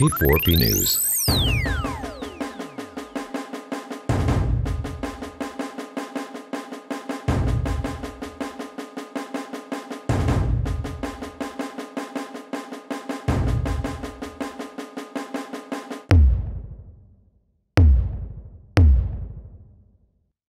P4P News.